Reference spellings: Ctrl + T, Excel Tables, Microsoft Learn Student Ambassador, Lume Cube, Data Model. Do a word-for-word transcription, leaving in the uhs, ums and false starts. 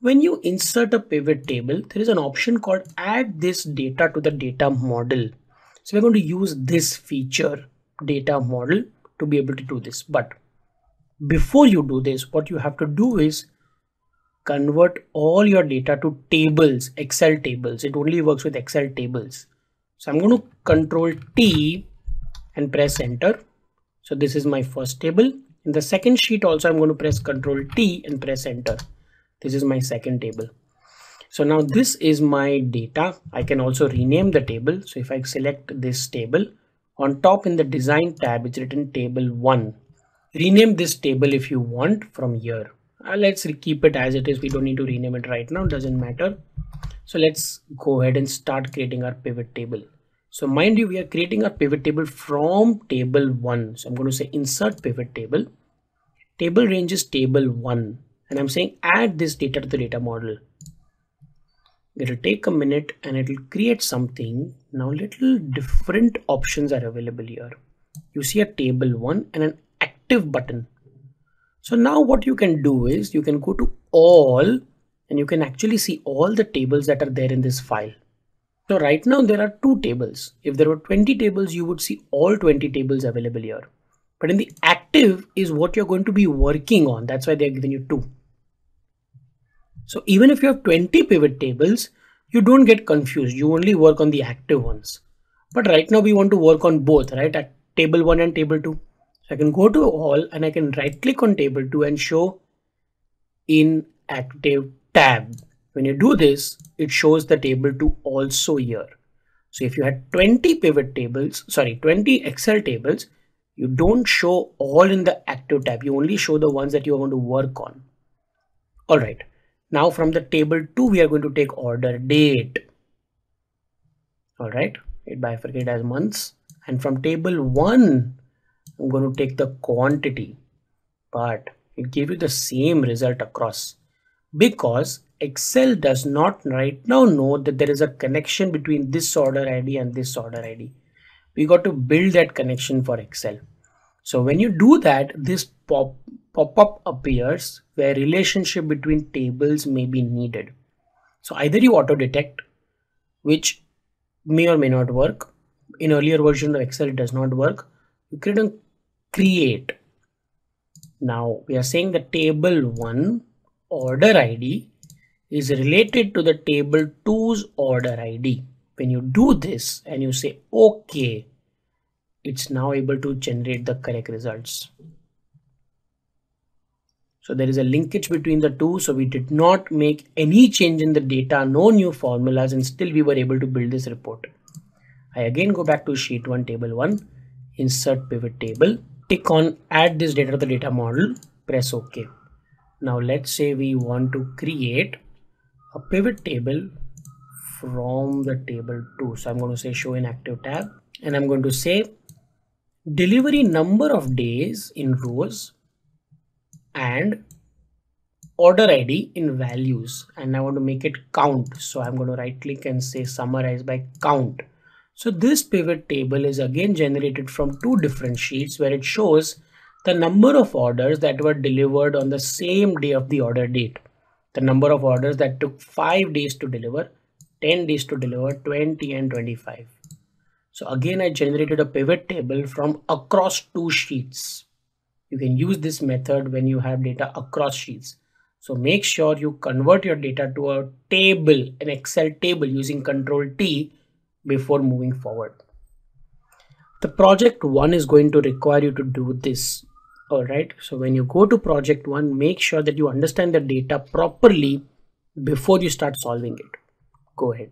When you insert a pivot table, there is an option called add this data to the data model. So we're going to use this feature, data model, to be able to do this. But before you do this, what you have to do is convert all your data to tables, Excel tables. It only works with Excel tables. So I'm going to Ctrl T and press enter. So this is my first table. In the second sheet also, I'm going to press Ctrl T and press enter. This is my second table. So now this is my data. I can also rename the table. So if I select this table, on top in the design tab, it's written table one. Rename this table if you want from here. Uh, let's keep it as it is. We don't need to rename it right now. Doesn't matter. So let's go ahead and start creating our pivot table. So mind you, we are creating our pivot table from table one. So I'm going to say insert pivot table. Table range is table one. And I'm saying add this data to the data model. It'll take a minute and it'll create something. Now little different options are available here. You see a table one and an active button. So now what you can do is you can go to all and you can actually see all the tables that are there in this file. So right now there are two tables. If there were twenty tables, you would see all twenty tables available here. But in the active is what you're going to be working on. That's why they're giving you two. So even if you have twenty pivot tables, you don't get confused. You only work on the active ones. But right now we want to work on both, right? At table one and table two. So I can go to all and I can right click on table two and show in active tab. When you do this, it shows the table two also here. So if you had twenty pivot tables, sorry, twenty Excel tables, you don't show all in the active tab. You only show the ones that you're going to work on. All right. Now from the table two, we are going to take order date. All right. It bifurcated as months. And from table one, I'm going to take the quantity, but it gave you the same result across because Excel does not right now know that there is a connection between this order I D and this order I D. We got to build that connection for Excel. So when you do that, this pop pop-up appears where relationship between tables may be needed. So either you auto detect, which may or may not work. In earlier version of Excel, it does not work. You create and create. Now we are saying the table one order I D is related to the table two's order I D. When you do this and you say OK, it's now able to generate the correct results. So there is a linkage between the two. So we did not make any change in the data, no new formulas, and still we were able to build this report. I again go back to sheet one, table one. Insert pivot table, click on add this data to the data model, press OK. Now let's say we want to create a pivot table from the table two. So I'm going to say show in active tab and I'm going to say delivery number of days in rows and order I D in values. And I want to make it count. So I'm going to right click and say summarize by count. So this pivot table is again generated from two different sheets where it shows the number of orders that were delivered on the same day of the order date. The number of orders that took five days to deliver, ten days to deliver, twenty and twenty-five. So again, I generated a pivot table from across two sheets. You can use this method when you have data across sheets. So make sure you convert your data to a table, an Excel table using Ctrl T before moving forward. The project one is going to require you to do this. All right. So when you go to project one, make sure that you understand the data properly before you start solving it. Go ahead.